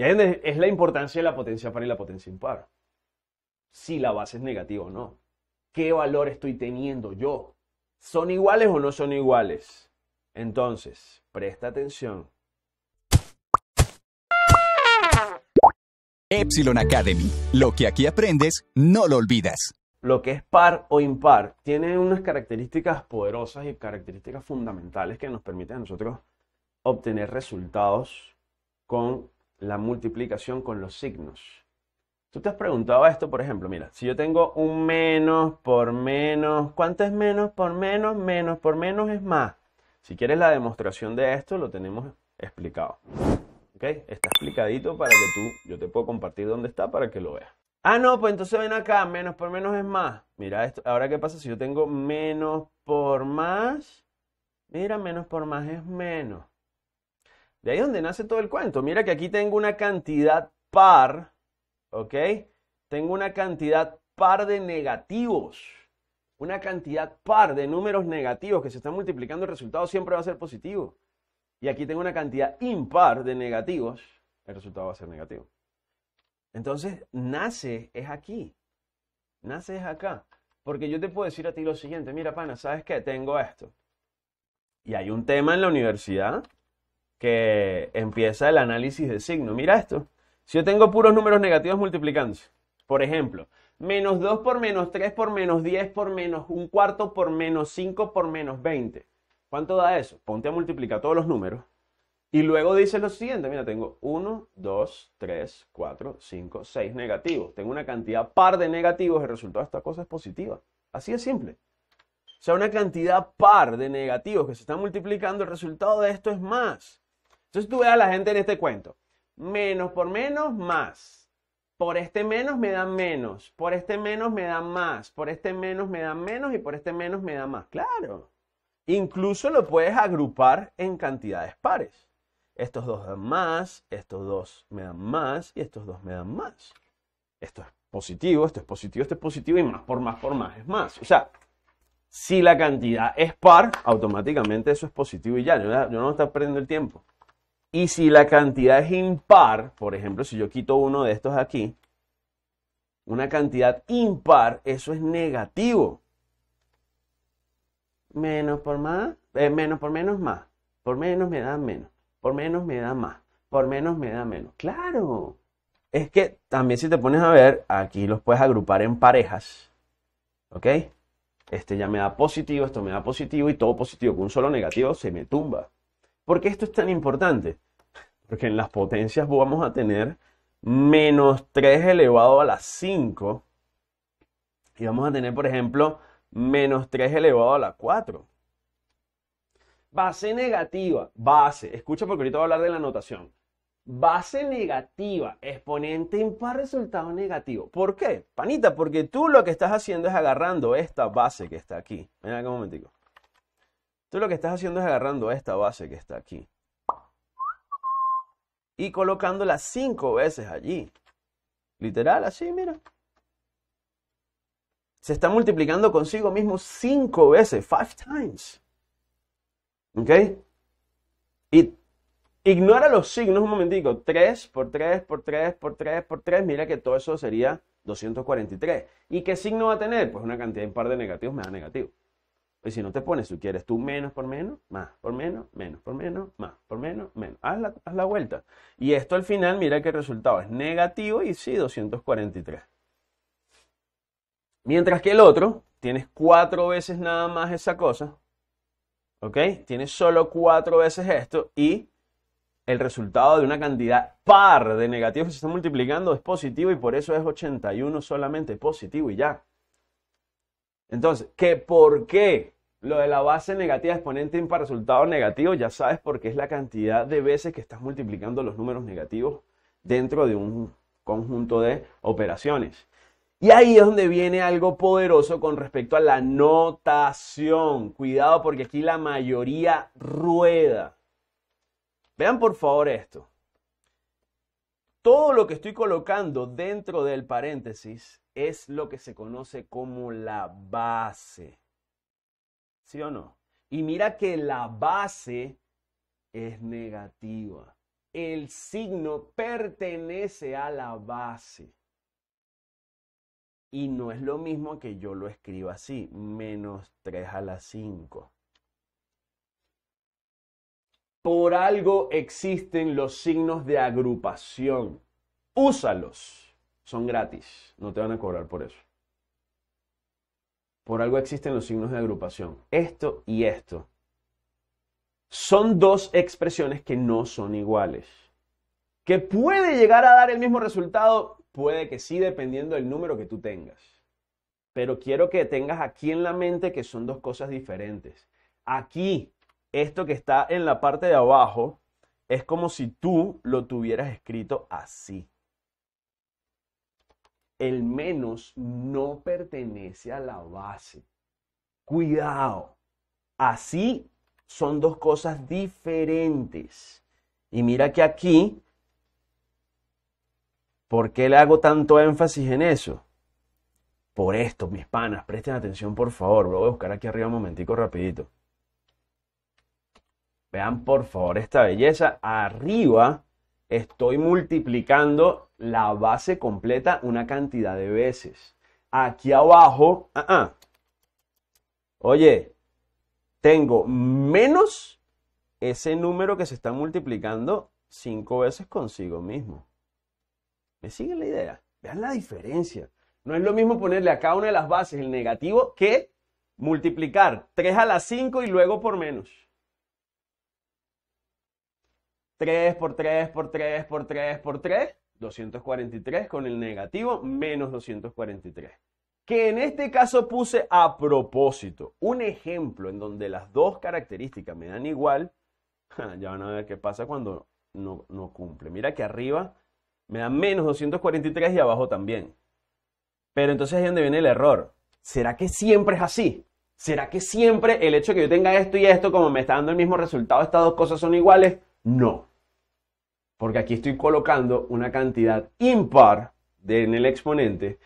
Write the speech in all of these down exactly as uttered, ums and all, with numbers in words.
Y ahí es la importancia de la potencia par y la potencia impar. Si la base es negativa o no. ¿Qué valor estoy teniendo yo? ¿Son iguales o no son iguales? Entonces, presta atención. Épsilon Akdemy. Lo que aquí aprendes, no lo olvidas. Lo que es par o impar tiene unas características poderosas y características fundamentales que nos permiten a nosotros obtener resultados con la multiplicación con los signos. Tú te has preguntado esto, por ejemplo, mira, si yo tengo un menos por menos, ¿cuánto es menos por menos? Menos por menos es más. Si quieres la demostración de esto, lo tenemos explicado. ¿Ok? Está explicadito para que tú, yo te puedo compartir dónde está para que lo veas. Ah, no, pues entonces ven acá, menos por menos es más. Mira esto, ahora qué pasa si yo tengo menos por más. Mira, menos por más es menos. De ahí es donde nace todo el cuento. Mira que aquí tengo una cantidad par, ¿ok? Tengo una cantidad par de negativos. Una cantidad par de números negativos que se están multiplicando, el resultado siempre va a ser positivo. Y aquí tengo una cantidad impar de negativos, el resultado va a ser negativo. Entonces, nace es aquí. Nace es acá. Porque yo te puedo decir a ti lo siguiente. Mira, pana, ¿sabes qué? Tengo esto. Y hay un tema en la universidad que empieza el análisis de signo. Mira esto. Si yo tengo puros números negativos multiplicándose, por ejemplo, menos dos por menos tres por menos diez por menos un cuarto por menos cinco por menos veinte. ¿Cuánto da eso? Ponte a multiplicar todos los números. Y luego dices lo siguiente. Mira, tengo uno, dos, tres, cuatro, cinco, seis negativos. Tengo una cantidad par de negativos. El resultado de esta cosa es positiva. Así es simple. O sea, una cantidad par de negativos que se están multiplicando. El resultado de esto es más. Entonces tú ves a la gente en este cuento. Menos por menos, más. Por este menos me dan menos. Por este menos me dan más. Por este menos me dan menos. Y por este menos me dan más. Claro. Incluso lo puedes agrupar en cantidades pares. Estos dos dan más. Estos dos me dan más. Y estos dos me dan más. Esto es positivo. Esto es positivo. Esto es positivo. Y más por más por más es más. O sea, si la cantidad es par, automáticamente eso es positivo y ya. Yo no estoy perdiendo el tiempo. Y si la cantidad es impar, por ejemplo, si yo quito uno de estos aquí, una cantidad impar, eso es negativo. Menos por más, eh, menos por menos más. Por menos me da menos. Por menos me da más. Por menos me da menos. ¡Claro! Es que también si te pones a ver, aquí los puedes agrupar en parejas. ¿Ok? Este ya me da positivo, esto me da positivo y todo positivo. Con un solo negativo se me tumba. ¿Por qué esto es tan importante? Porque en las potencias vamos a tener menos tres elevado a la cinco. Y vamos a tener, por ejemplo, menos tres elevado a la cuatro. Base negativa. Base. Escucha porque ahorita voy a hablar de la notación. Base negativa. Exponente impar resultado negativo. ¿Por qué? Panita, porque tú lo que estás haciendo es agarrando esta base que está aquí. Ven acá un momentico. Tú lo que estás haciendo es agarrando esta base que está aquí y colocándola cinco veces allí. Literal, así, mira. Se está multiplicando consigo mismo cinco veces, five times. ¿Ok? Y ignora los signos un momentico. tres por tres por tres por tres por tres. Mira que todo eso sería doscientos cuarenta y tres. ¿Y qué signo va a tener? Pues una cantidad impar de negativos me da negativo. Y si no te pones, tú quieres tú menos por menos, más por menos, menos por menos, más por menos, menos. Haz la, haz la vuelta. Y esto al final, mira que el resultado es negativo y sí, doscientos cuarenta y tres. Mientras que el otro, tienes cuatro veces nada más esa cosa. ¿Ok? Tienes solo cuatro veces esto y el resultado de una cantidad par de negativos que se están multiplicando es positivo y por eso es ochenta y uno solamente positivo y ya. Entonces, ¿qué por qué lo de la base negativa exponente impar resultado negativo? Ya sabes porque es la cantidad de veces que estás multiplicando los números negativos dentro de un conjunto de operaciones. Y ahí es donde viene algo poderoso con respecto a la notación. Cuidado porque aquí la mayoría rueda. Vean por favor esto. Todo lo que estoy colocando dentro del paréntesis es lo que se conoce como la base. ¿Sí o no? Y mira que la base es negativa. el signo pertenece a la base. Y no es lo mismo que yo lo escriba así, menos tres a la cinco. Por algo existen los signos de agrupación. Úsalos. Son gratis. No te van a cobrar por eso. Por algo existen los signos de agrupación. Esto y esto. Son dos expresiones que no son iguales. ¿Que puede llegar a dar el mismo resultado? Puede que sí, dependiendo del número que tú tengas. Pero quiero que tengas aquí en la mente que son dos cosas diferentes. Aquí, esto que está en la parte de abajo, es como si tú lo tuvieras escrito así. El menos no pertenece a la base. Cuidado. Así son dos cosas diferentes. Y mira que aquí... ¿Por qué le hago tanto énfasis en eso? Por esto, mis panas, presten atención por favor. Lo voy a buscar aquí arriba un momentico rapidito. Vean por favor esta belleza. Arriba estoy multiplicando la base completa una cantidad de veces. Aquí abajo, uh -uh. oye, tengo menos ese número que se está multiplicando cinco veces consigo mismo. ¿Me siguen la idea? Vean la diferencia. No es lo mismo ponerle a cada una de las bases el negativo que multiplicar tres a la cinco y luego por menos. tres por tres por tres por tres por tres, doscientos cuarenta y tres con el negativo, menos doscientos cuarenta y tres. Que en este caso puse a propósito. Un ejemplo en donde las dos características me dan igual. Ya van a ver qué pasa cuando no, no cumple. Mira que arriba... me da menos doscientos cuarenta y tres y abajo también. Pero entonces ahí es donde viene el error. ¿Será que siempre es así? ¿Será que siempre el hecho de que yo tenga esto y esto, como me está dando el mismo resultado, estas dos cosas son iguales? No. Porque aquí estoy colocando una cantidad impar de, en el exponente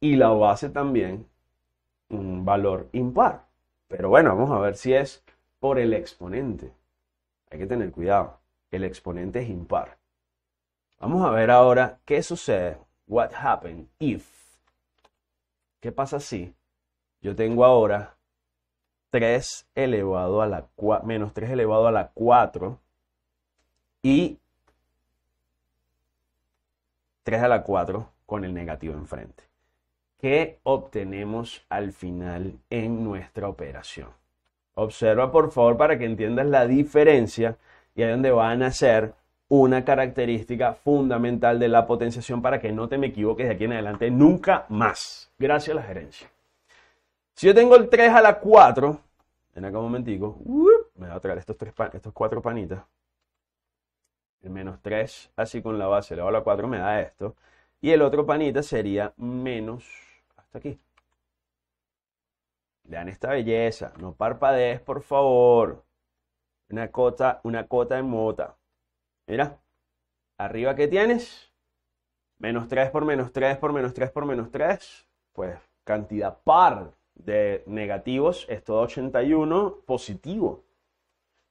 y la base también un valor impar. Pero bueno, vamos a ver si es por el exponente. Hay que tener cuidado. El exponente es impar. Vamos a ver ahora qué sucede. What happened if? ¿Qué pasa si yo tengo ahora tres elevado a la cuatro, menos tres elevado a la cuatro y tres a la cuatro con el negativo enfrente? ¿Qué obtenemos al final en nuestra operación? Observa por favor para que entiendas la diferencia y ahí donde van a ser una característica fundamental de la potenciación para que no te me equivoques de aquí en adelante nunca más. Gracias a la gerencia. Si yo tengo el tres a la cuatro, ven acá un momentico, uh, me voy a traer estos, tres pan, estos cuatro panitas. El menos tres, así con la base elevado a la cuatro me da esto. Y el otro panita sería menos hasta aquí. Vean esta belleza, no parpadees por favor. Una cota, una cota de mota. Mira, arriba que tienes, menos tres por menos tres por menos tres por menos tres, pues cantidad par de negativos, esto da ochenta y uno, positivo.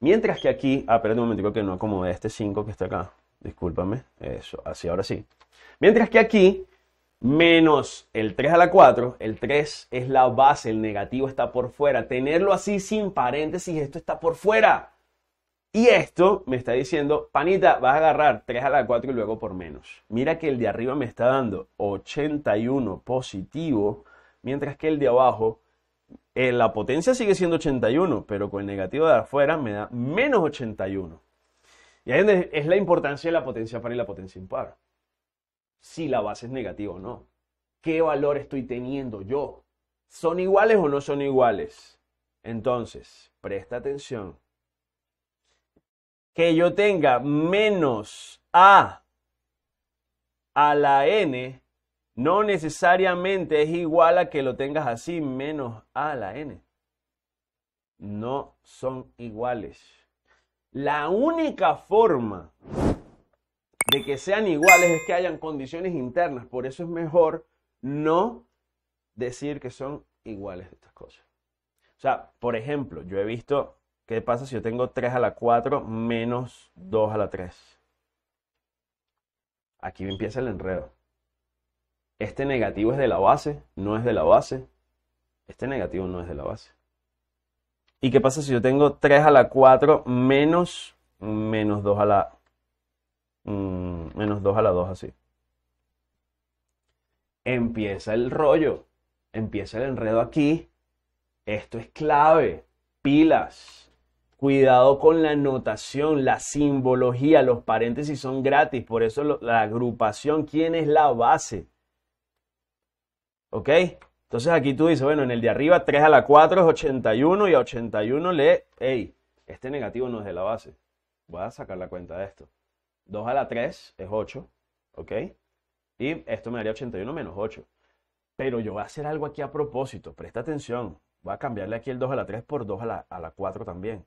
Mientras que aquí, ah, espérate un momentico que no acomodé este cinco que está acá, discúlpame, eso, así ahora sí. Mientras que aquí, menos el tres a la cuatro, el tres es la base, el negativo está por fuera. Tenerlo así sin paréntesis, esto está por fuera. Y esto me está diciendo, panita, vas a agarrar tres a la cuatro y luego por menos. Mira que el de arriba me está dando ochenta y uno positivo, mientras que el de abajo, eh, la potencia sigue siendo ochenta y uno, pero con el negativo de afuera me da menos ochenta y uno. Y ahí es la importancia de la potencia par y la potencia impar. Si la base es negativa o no. ¿Qué valor estoy teniendo yo? ¿Son iguales o no son iguales? Entonces, presta atención. Que yo tenga menos a a la n no necesariamente es igual a que lo tengas así, menos a a la n. No son iguales. La única forma de que sean iguales es que hayan condiciones internas. Por eso es mejor no decir que son iguales estas cosas. O sea, por ejemplo, yo he visto... ¿Qué pasa si yo tengo tres a la cuatro menos dos a la tres? Aquí empieza el enredo. Este negativo es de la base, no es de la base. Este negativo no es de la base. ¿Y qué pasa si yo tengo tres a la cuatro menos, menos dos a la mmm, menos dos a la dos así? Empieza el rollo. Empieza el enredo aquí. Esto es clave. Pilas. Cuidado con la notación, la simbología. Los paréntesis son gratis. Por eso lo, la agrupación. ¿Quién es la base? ¿Ok? Entonces aquí tú dices, bueno, en el de arriba tres a la cuatro es ochenta y uno y a ochenta y uno le... Ey, este negativo no es de la base. Voy a sacar la cuenta de esto. dos a la tres es ocho, ¿ok? Y esto me daría ochenta y uno menos ocho. Pero yo voy a hacer algo aquí a propósito, presta atención. Voy a cambiarle aquí el dos a la tres por dos a la cuatro también.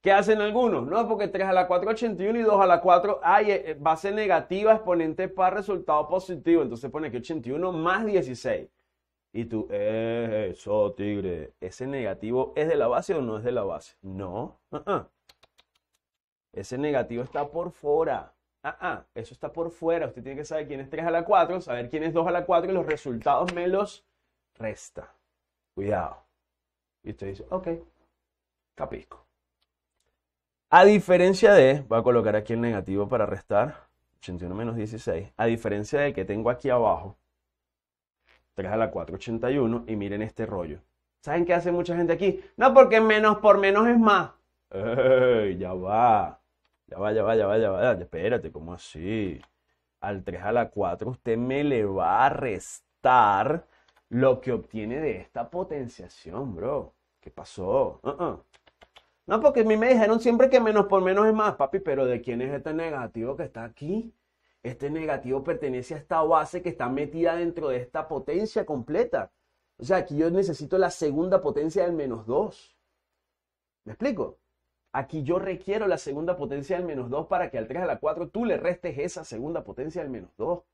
¿Qué hacen algunos? No, porque tres a la cuatro es ochenta y uno y dos a la cuatro hay base negativa, exponente par, resultado positivo. Entonces pone aquí ochenta y uno más dieciséis. Y tú, eh, eso tigre, ¿ese negativo es de la base o no es de la base? No. Uh -uh. Ese negativo está por fuera. Ah, uh -uh. Eso está por fuera. Usted tiene que saber quién es tres a la cuatro, saber quién es dos a la cuatro y los resultados me los resta. Cuidado. Y usted dice, ok, capisco. A diferencia de, voy a colocar aquí el negativo para restar, ochenta y uno menos dieciséis, a diferencia del que tengo aquí abajo, tres a la cuatro, ochenta y uno, y miren este rollo. ¿Saben qué hace mucha gente aquí? No, porque menos por menos es más. ¡Ey! Ya va, ya va, ya va, ya va, ya va, espérate, ¿cómo así? Al tres a la cuatro usted me le va a restar lo que obtiene de esta potenciación, bro. ¿Qué pasó? Uh -uh. No, porque a mí me dijeron siempre que menos por menos es más, papi, pero ¿de quién es este negativo que está aquí? Este negativo pertenece a esta base que está metida dentro de esta potencia completa. O sea, aquí yo necesito la segunda potencia del menos dos. ¿Me explico? Aquí yo requiero la segunda potencia del menos dos para que al tres a la cuatro tú le restes esa segunda potencia del menos dos.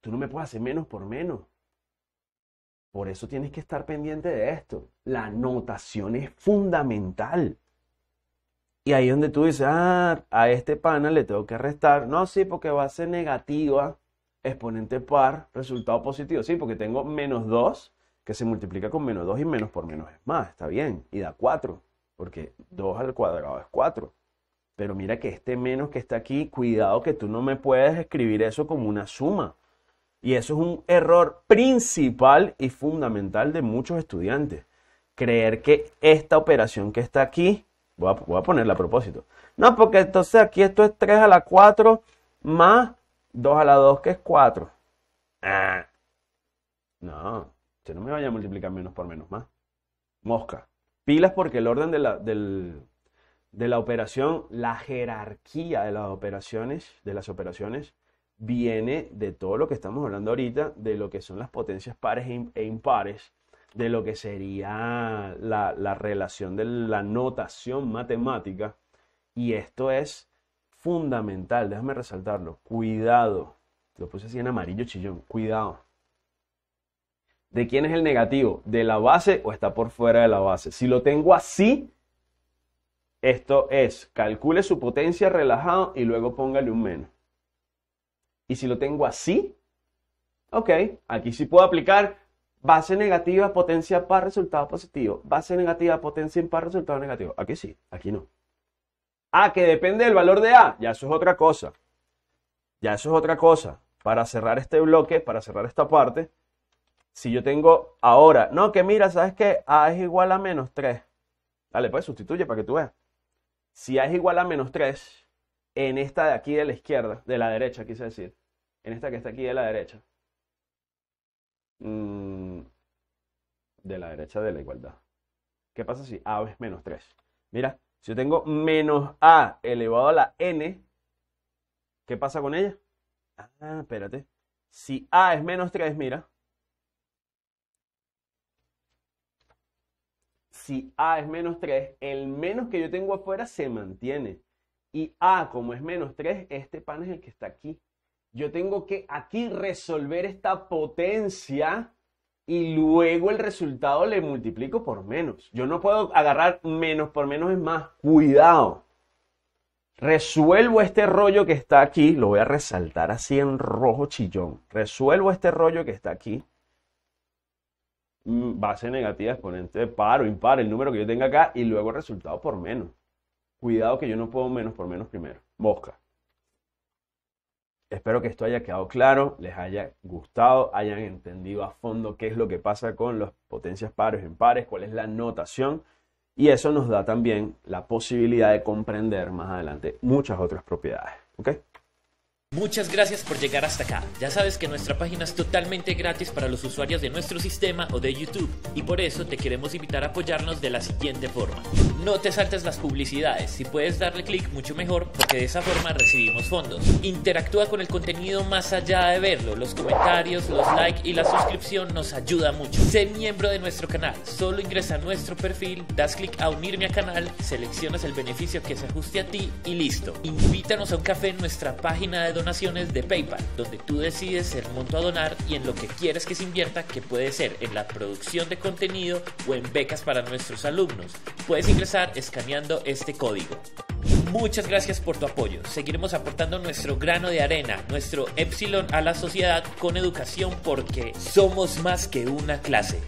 Tú no me puedes hacer menos por menos. Por eso tienes que estar pendiente de esto. La notación es fundamental. Y ahí es donde tú dices, ah, a este pana le tengo que restar. No, sí, porque base negativa, exponente par, resultado positivo. Sí, porque tengo menos dos, que se multiplica con menos dos y menos por menos es más. Está bien, y da cuatro, porque dos al cuadrado es cuatro. Pero mira que este menos que está aquí, cuidado que tú no me puedes escribir eso como una suma. Y eso es un error principal y fundamental de muchos estudiantes. Creer que esta operación que está aquí... Voy a, voy a ponerla a propósito. No, porque entonces aquí esto es tres a la cuatro más dos a la dos, que es cuatro. Ah. No, yo no me vaya a multiplicar menos por menos más. Mosca. Pilas porque el orden de la, del, de la operación, la jerarquía de las operaciones, de las operaciones, viene de todo lo que estamos hablando ahorita, de lo que son las potencias pares e impares, de lo que sería la, la relación de la notación matemática. Y esto es fundamental, déjame resaltarlo. Cuidado, lo puse así en amarillo chillón, cuidado. ¿De quién es el negativo? ¿De la base o está por fuera de la base? Si lo tengo así, esto es, calcule su potencia relajado y luego póngale un menos. Y si lo tengo así, ok, aquí sí puedo aplicar... Base negativa, potencia par, resultado positivo. Base negativa, potencia impar, resultado negativo. Aquí sí, aquí no. Ah, que depende del valor de A. Ya eso es otra cosa. Ya eso es otra cosa. Para cerrar este bloque, para cerrar esta parte, si yo tengo ahora... No, que mira, ¿sabes qué? A es igual a menos tres. Dale, pues sustituye para que tú veas. Si A es igual a menos tres, en esta de aquí de la izquierda, de la derecha, quise decir. En esta que está aquí de la derecha. De la derecha de la igualdad. ¿Qué pasa si A es menos tres? Mira, si yo tengo menos A elevado a la N, ¿qué pasa con ella? Ah, espérate. Si A es menos tres, mira. Si A es menos tres, el menos que yo tengo afuera se mantiene. Y A, como es menos tres, este pan es el que está aquí. Yo tengo que aquí resolver esta potencia y luego el resultado le multiplico por menos. Yo no puedo agarrar menos por menos es más. Cuidado. resuelvo este rollo que está aquí, lo voy a resaltar así en rojo chillón, resuelvo este rollo que está aquí, base negativa, exponente par o impar, el número que yo tenga acá, y luego el resultado por menos. Cuidado que yo no puedo menos por menos primero. Mosca. Espero que esto haya quedado claro, les haya gustado, hayan entendido a fondo qué es lo que pasa con las potencias pares e impares, cuál es la notación, y eso nos da también la posibilidad de comprender más adelante muchas otras propiedades, ¿ok? Muchas gracias por llegar hasta acá. Ya sabes que nuestra página es totalmente gratis para los usuarios de nuestro sistema o de YouTube, y por eso te queremos invitar a apoyarnos de la siguiente forma. No te saltes las publicidades, si puedes darle clic mucho mejor, porque de esa forma recibimos fondos. Interactúa con el contenido más allá de verlo, los comentarios, los likes y la suscripción nos ayuda mucho. Sé miembro de nuestro canal, solo ingresa a nuestro perfil, das clic a unirme a canal, seleccionas el beneficio que se ajuste a ti y listo. Invítanos a un café en nuestra página de donaciones de PayPal, donde tú decides el monto a donar y en lo que quieres que se invierta, que puede ser en la producción de contenido o en becas para nuestros alumnos. Puedes ingresar escaneando este código. Muchas gracias por tu apoyo. Seguiremos aportando nuestro grano de arena, nuestro Épsilon a la sociedad con educación, porque somos más que una clase.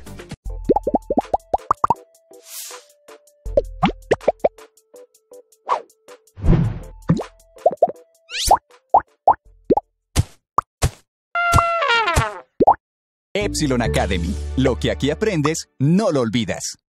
Épsilon Akdemy. Lo que aquí aprendes, no lo olvidas.